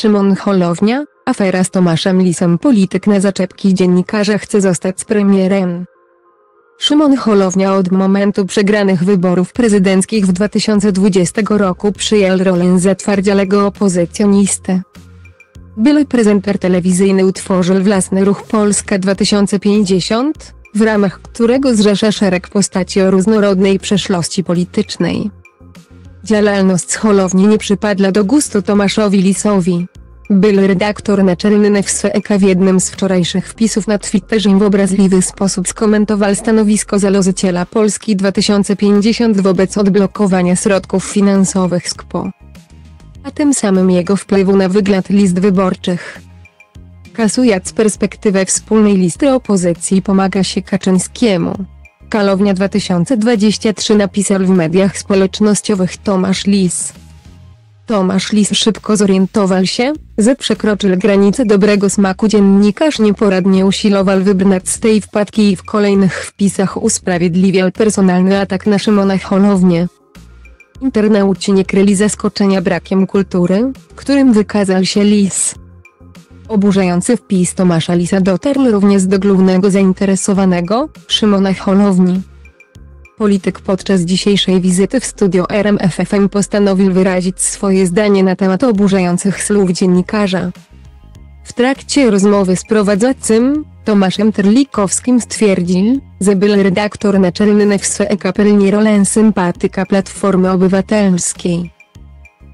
Szymon Hołownia, afera z Tomaszem Lisem. Polityk na zaczepki dziennikarza chce zostać z premierem. Szymon Hołownia od momentu przegranych wyborów prezydenckich w 2020 roku przyjął rolę zatwardziałego opozycjonisty. Były prezenter telewizyjny utworzył własny ruch Polska 2050, w ramach którego zrzesza szereg postaci o różnorodnej przeszłości politycznej. Działalność Hołowni nie przypadła do gustu Tomaszowi Lisowi. Były redaktor naczelny Newsweeka w jednym z wczorajszych wpisów na Twitterze w obraźliwy sposób skomentował stanowisko założyciela Polski 2050 wobec odblokowania środków finansowych z KPO, a tym samym jego wpływu na wygląd list wyborczych. Kasując perspektywę wspólnej listy opozycji, pomaga się Kaczyńskiemu. Hołownia 2023 napisał w mediach społecznościowych Tomasz Lis. Tomasz Lis szybko zorientował się, że przekroczył granicę dobrego smaku. Dziennikarz nieporadnie usilował wybrnąć z tej wpadki i w kolejnych wpisach usprawiedliwiał personalny atak na Szymona Hołownię. Internauci nie kryli zaskoczenia brakiem kultury, którym wykazał się Lis. Oburzający wpis Tomasza Lisa dotarł również do głównego zainteresowanego, Szymona Hołowni. Polityk podczas dzisiejszej wizyty w studio RMF FM postanowił wyrazić swoje zdanie na temat oburzających słów dziennikarza. W trakcie rozmowy z prowadzącym, Tomaszem Terlikowskim, stwierdził, że były redaktor naczelny Newsweeka pełni rolę sympatyka Platformy Obywatelskiej.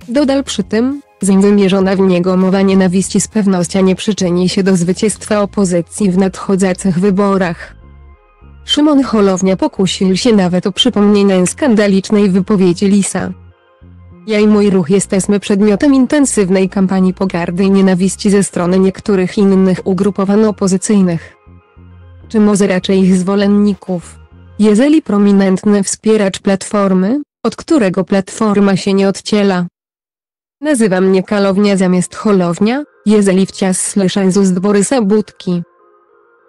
Dodał przy tym, że wymierzona w niego mowa nienawiści z pewnością nie przyczyni się do zwycięstwa opozycji w nadchodzących wyborach. Szymon Hołownia pokusił się nawet o przypomnienie skandalicznej wypowiedzi Lisa. Ja i mój ruch jesteśmy przedmiotem intensywnej kampanii pogardy i nienawiści ze strony niektórych innych ugrupowań opozycyjnych, czy może raczej ich zwolenników. Jeżeli prominentny wspieracz Platformy, od którego Platforma się nie odciela, nazywa mnie Hołownia zamiast Hołownia, jeżeli wciąż słyszę z ust Borysa Budki,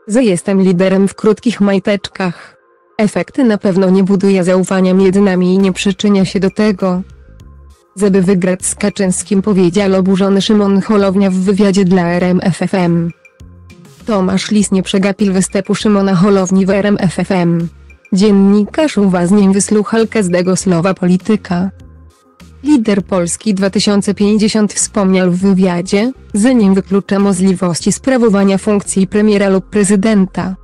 że jestem liderem w krótkich majteczkach, efekty na pewno nie buduje zaufania między nami i nie przyczynia się do tego, żeby wygrać z Kaczyńskim, powiedział oburzony Szymon Hołownia w wywiadzie dla RMF FM. Tomasz Lis nie przegapił występu Szymona Hołowni w RMF FM. Dziennikarz uważnie wysłuchał każdego słowa polityka. Lider Polski 2050 wspomniał w wywiadzie, że nie wyklucza możliwości sprawowania funkcji premiera lub prezydenta.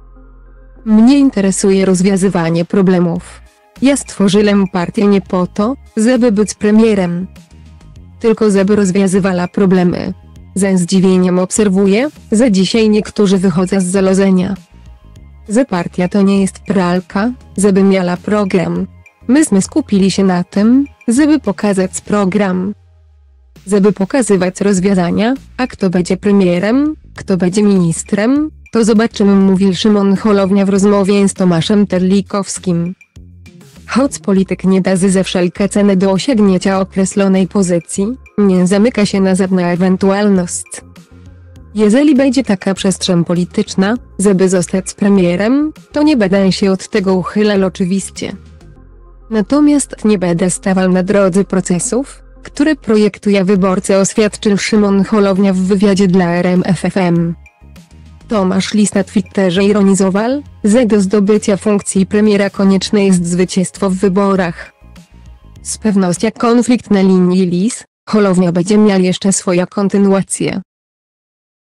Mnie interesuje rozwiązywanie problemów. Ja stworzyłem partię nie po to, żeby być premierem, tylko żeby rozwiązywała problemy. Ze zdziwieniem obserwuję, że dzisiaj niektórzy wychodzą z założenia, że partia to nie jest pralka, żeby miała program. Myśmy skupili się na tym, żeby pokazać program, żeby pokazywać rozwiązania, a kto będzie premierem, kto będzie ministrem, to zobaczymy, mówił Szymon Hołownia w rozmowie z Tomaszem Terlikowskim. Choć polityk nie dazy ze wszelkie ceny do osiągnięcia określonej pozycji, nie zamyka się na żadną ewentualność. Jeżeli będzie taka przestrzeń polityczna, żeby zostać premierem, to nie będę się od tego uchylał oczywiście. Natomiast nie będę stawał na drodze procesów, które projektuje wyborcy, oświadczył Szymon Hołownia w wywiadzie dla RMF FM. Tomasz Lis na Twitterze ironizował, że do zdobycia funkcji premiera konieczne jest zwycięstwo w wyborach. Z pewnością konflikt na linii Lis-Hołownia będzie miał jeszcze swoją kontynuację.